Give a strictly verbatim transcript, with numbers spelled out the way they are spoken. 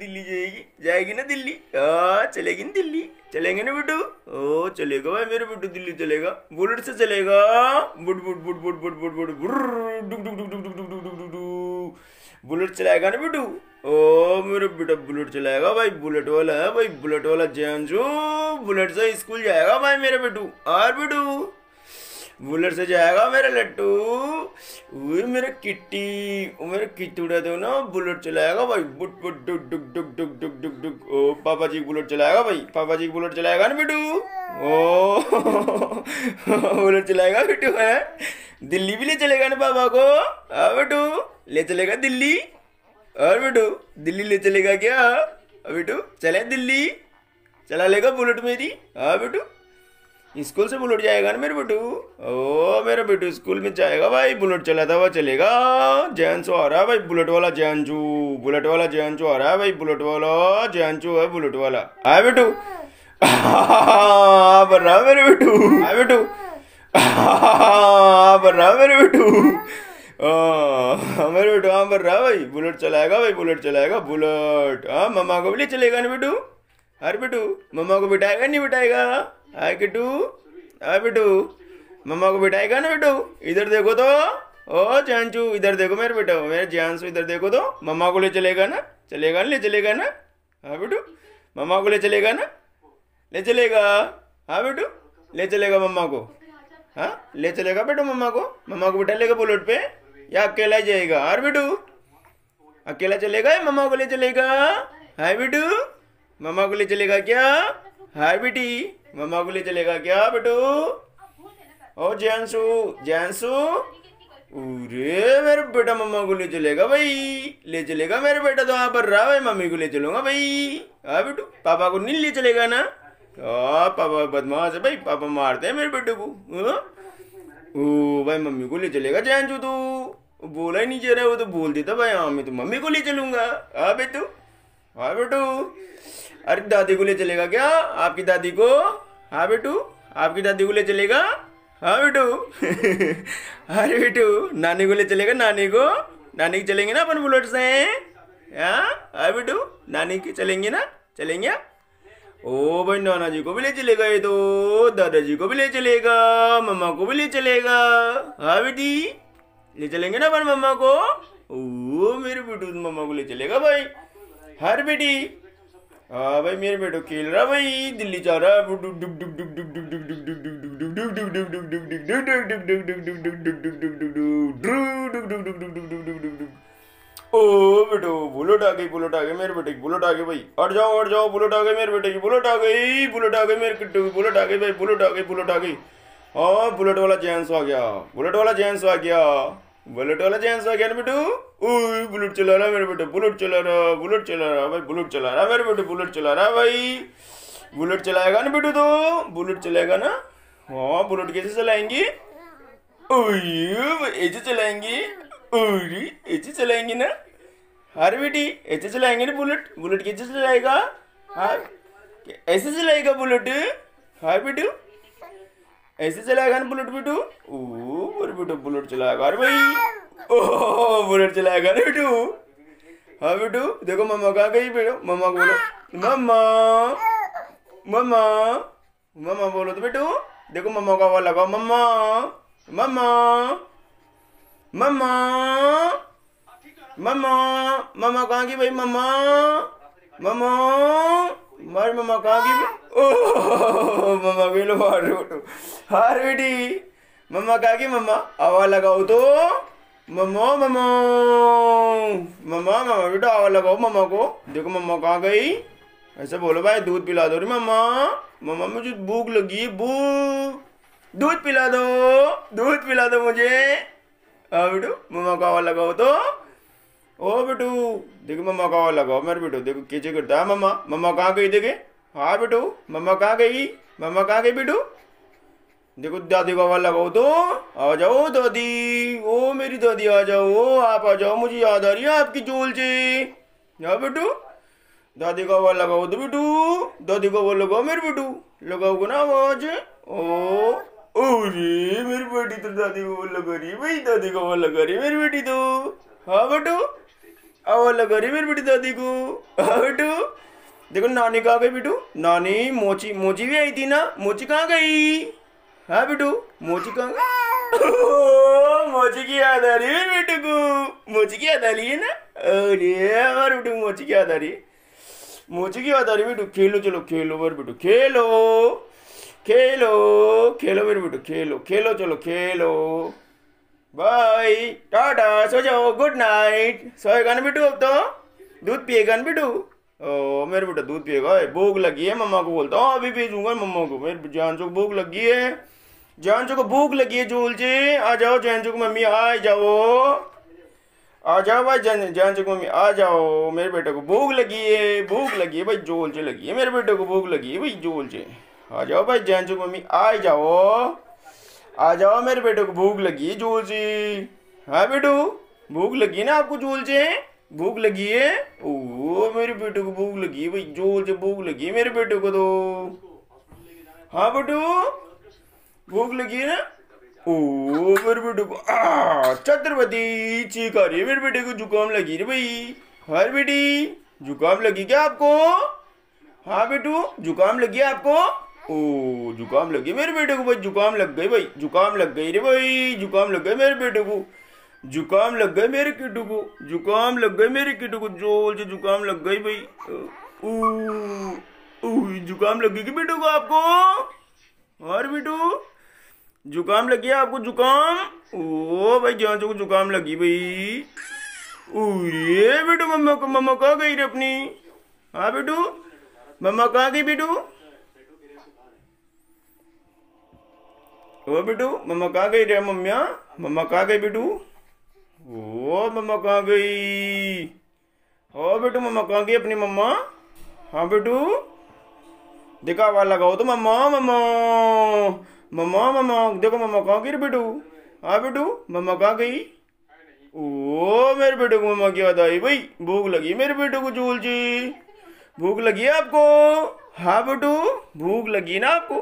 दिल्ली जाएगी, जाएगी ना दिल्ली, हाँ चलेगी ना दिल्ली, चलेंगे ना बिटू, ओ चलेगा भाई मेरे बिटू दिल्ली चलेगा, बुलेट से चलेगा, बुट बुट बुट बुट बुट बुट बुट डुक डुक डुक डुक डुक डुक बुलेट चलाएगा ना बिटू, ओ मेरे बेटा बुलेट चलाएगा भाई, बुलेट वाला है भाई, बुलेट वाला जानजू, बुलेट से स्कूल जाएगा भाई मेरे बिटू, और बिटू बुलेट से जाएगा मेरा लट्टू, वो मेरा किट्टी, वो मेरा किट्टू रहते हो ना, बुलेट चलाएगा भाई, बुट बुट डुक डुक डुक डुक डुक डुक डुक, ओ पापा जी बुलेट चलाएगा भाई, पापा जी बुलेट चलाएगा ना बिटू, ओ बुलेट चलाएगा बिटू है, दिल्ली भी ले चलेगा ना पापा को, हाँ बिटू ले चलेगा दिल्ली, और बिटू दिल्ली ले चलेगा क्या बिटू, चले दिल्ली चला लेगा बुलेट मेरी, हाँ बिटू स्कूल से बुलेट जाएगा ना मेरे बेटू, ओ मेरा बेटू स्कूल में जाएगा भाई, बुलेट चलाता हुआ चलेगा, जैनचो आ रहा है भाई बुलेट वाला जैनचू, बुलेट वाला जैनचू आ रहा है भाई, बुलेट वाला जैनचू है बुलेट वाला, आए बेटू बन रहा मेरे बेटू, आए बेटू बन रहा मेरे बेटू, हाँ मेरे बेटू हाँ बन रहा भाई, बुलेट चलाएगा भाई, बुलेट चलाएगा बुलेट, हाँ मम्मा को भी ले चलेगा ना बेटू, अरे बेटू मम्मा को बिठाएगा नहीं बिठाएगा, हाय किटू, हाय बिटू मम्मा को बिठाएगा ना बिटू, इधर देखो तो, ओ जानचू इधर देखो मेरे बेटा, मेरे जानसू इधर देखो तो, मम्मा को ले चलेगा ना, चलेगा ना ले चलेगा ना, हाँ बिटू मम्मा को ले चलेगा ना, ले चलेगा, हाँ बिटू ले चलेगा मम्मा को, हाँ ले चलेगा बेटू मम्मा को, मम्मा को बिठा लेगा बुलेट पे या अकेला ही जाएगा, और बिटू अकेला चलेगा या मम्मा को ले चलेगा, हाय बिटू मम्मा को ले चलेगा क्या, हाय बेटी मम्मा को ले चलेगा क्या बेटू, ओ जैनसू जैनसू, अरे मेरे बेटा मम्मा को ले चलेगा भाई, ले चलेगा मेरे बेटा तो, वहाँ पर रहा भाई मम्मी को ले चलूंगा भाई, हाँ बेटू पापा को नहीं ले चलेगा ना, आ, पापा बदमाश है भाई, पापा मारते हैं मेरे बेटे को, ओ भाई मम्मी को ले चलेगा जैनसू, तू बोला ही नहीं जा रहा, वो तो बोल देता भाई हाँ मैं तो मम्मी को ले चलूंगा, हाँ बेटू हाँ बेटू, अरे दादी को ले चलेगा क्या, आपकी दादी को, हाँ बेटू आपकी दादी को ले चलेगा, हाँ बेटू अरे बेटू नानी को ले चलेगा, नानी को, नानी की चलेंगे ना अपन बुलेट से, हाँ हाँ बेटू नानी की चलेंगे ना, चलेंगे, ओ भाई नाना जी को भी ले चलेगा, ये तो दादाजी को भी ले चलेगा, मम्मा को भी ले चलेगा, हाँ बेटी ले चलेंगे ना अपन मम्मा को, ओ मेरे बेटू मम्मा को ले चलेगा भाई, हर बेटी हाँ भाई मेरे बेटो खेल रहा भाई, दिल्ली जा रहा है, ओ बेटो बुलेट आ गई, बुलेट आ गई मेरे बेटे की, बुलेट आ गई भाई, हट जाओ हट जाओ, बुलेट आ गई मेरे बेटे की, बुलेट आ गई, बुलेट आ गई मेरे किट्टू, बुलेट आ गई भाई, बुलेट आ गई, बुलेट आ गई, हाँ बुलेट वाला जेंट्स आ गया, बुलेट वाला जेंट्स आ गया, बुलेट वाला जेंट्स आ गया ना बेटू, ओह बुलेट चला रहा मेरे बेटे, बुलेट चला रहा, बुलेट चला रहा भाई, बुलेट चला रहा मेरे बेटे, बुलेट चला रहा भाई, बुलेट चलाएगा ना बेटू तो, बुलेट चलाएगा ना, हाँ बुलेट कैसे चलाएंगे, ओह ऐसे चलाएंगे, ओह ऐसे चलाएंगे ना, अरे बेटी ऐसे चलाएंगे ना बुलेट, बुलेट कैसे चलाएगा, हाँ ऐसे चलाएगा बुलेट, हाँ बेटू ऐसे चलाएगा ना बुलेट बेटू, ओह बेटू बुलेट चलाएगा, अरे भाई ओह बुलेट चलाएगा ना बेटू, हाँ बेटू देखो मम्मा कहाँ गई बेटो, मम्मा को बोलो, मम्मा मम्मा मम्मा बोलो तो बेटू, देखो मम्मा का आवाज लगाओ, मम्मा मम्मा मम्मा मम्मा मम्मा कहाँ गई भाई, मम्मा मम्मा मारी मम्मा कहाँ गई, ओ मम्मा भी लो मार बेटू, हार बेटी मम्मा कहा कि मम्मा आवाज लगाओ तो, मम्मा मम्मा मम्मा मम्मा बेटा आवाज लगाओ मम्मा को, देखो मम्मा कहाँ गई, ऐसा बोलो भाई दूध पिला दो रे मम्मा, मम्मा मुझे भूख लगी, भूख दूध पिला दो, दूध पिला दो मुझे, हाँ बेटू मम्मा को आवाज लगाओ तो, ओ बेटू देखो मम्मा को आवाज लगाओ मेरे बेटो, देखो कैसे करता है मम्मा, मम्मा कहाँ गई देखे, हाँ बेटू मम्मा कहाँ गई, मम्मा कहाँ गई बेटू, देखो दादी को आवाज लगाओ तो, आ जाओ दादी, ओ मेरी दादी आ जाओ, आप आ जाओ मुझे याद आ रही है आपकी झोल से, हाँ बेटू दादी को आवाज लगाओ तो बेटू, दादी को आवाज लगाओ मेरे बेटू, लगाओगे ना आवाज, ओ अरे मेरी बेटी तो दादी को आवाज लगा रही है भाई, दादी को आवाज लगा रही है मेरी बेटी तो, हाँ बेटू अवल गरीबीर बिटी तो देखू बेटू देखो नानी कहाँ गई बेटू। नानी मोची मोची भी आई थी ना, मोची कहाँ गई? हाँ बेटू मोची कहाँ गई? मोची की याद आ रही है बेटू को, मोची की याद आ रही है ना। अरे यार बेटू मोची की याद आ रही है, मोची की याद आ रही है बेटू। खेलो चलो खेलो बर बेटू, खेलो खेलो खेलो मेरे बेटू, खेलो खेलो चलो खेलो। बाय टाटा सो जाओ, गुड नाइट। सोएगा ना बेटू अब तो, दूध पिएगा ना बेटू? ओ मेरे बेटा दूध पिएगा। भूख लगी है मम्मा को बोलता हूँ, अभी भेजूंगा मम्मा को। मेरे जानसो को भूख लगी है, जानसो को भूख लगी है। जोल जी आ जाओ, जानसो को मम्मी आ जाओ, आ जाओ भाई, जानसो को मम्मी आ जाओ। मेरे बेटे को भूख लगी है, भूख लगी है भाई, जोल जी लगी है। मेरे बेटे को भूख लगी है भाई, जोल जी आ जाओ भाई, जानसो को मम्मी आ जाओ, आ जाओ। मेरे बेटे को भूख लगी है जोल जी। हाँ बेटू भूख लगी है ना आपको जोल जी? भूख लगी है? ओ मेरे बेटे को भूख लगी है भाई, जोर से भूख लगी है मेरे बेटे को तो। हाँ बेटू भूख लगी है ना? ओ मेरे बेटे को आ छत्रपति चीख आ रही है मेरे बेटे को, जुकाम लगी रे भाई। हर बेटी जुकाम लगी क्या आपको? हाँ बेटू जुकाम लगी है आपको? ओ जुकाम लगी मेरे बेटे को भाई, जुकाम लग गई भाई, जुकाम लग गई रे भाई, जुकाम लग गई मेरे बेटे को, जुकाम लग गए मेरे किटू को, जुकाम लग गए मेरे किटू को, जोर से जुकाम लग गई भाई। ओह जुकाम लगी कि बेटू को आपको? और बेटू जुकाम लगी है आपको? जुकाम ओ भाई जानसो को जुकाम लगी भाई। ओह ये बेटू मम्मा को, मम्मा कहाँ गई रे अपनी? हाँ बेटू मम्मा कहाँ गई बेटू? ओ बेटू मम्मा कहाँ गई रे? मम्मिया मम्मा कहाँ गई बेटू? ओ मम्मा कहाँ गई? हाँ बेटू मम्मा कहाँ गई अपनी मम्मा? हाँ बेटू देखा आवाज लगाओ तो मम्मा मम्मा मम्मा मम्मा, देखो मम्मा कहाँ गई रे बेटू? हाँ बेटू मम्मा कहाँ गई? ओ मेरे बेटे को मम्मा की याद आई भाई, भूख लगी मेरे बेटे को जोल जी। भूख लगी है आपको? हाँ बेटू भूख लगी ना आपको।